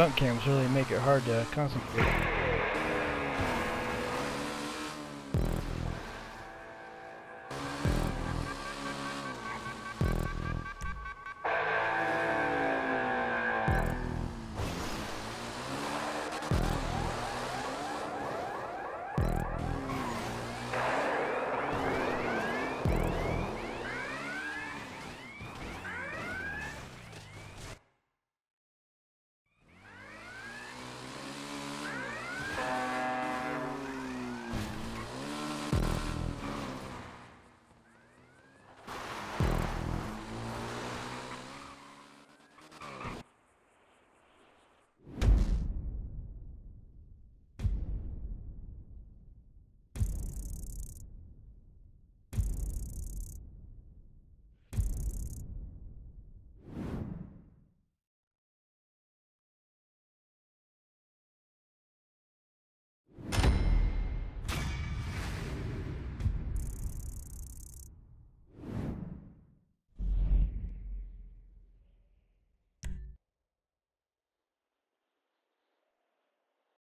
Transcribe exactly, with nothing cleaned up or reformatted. stunt cams really make it hard to concentrate.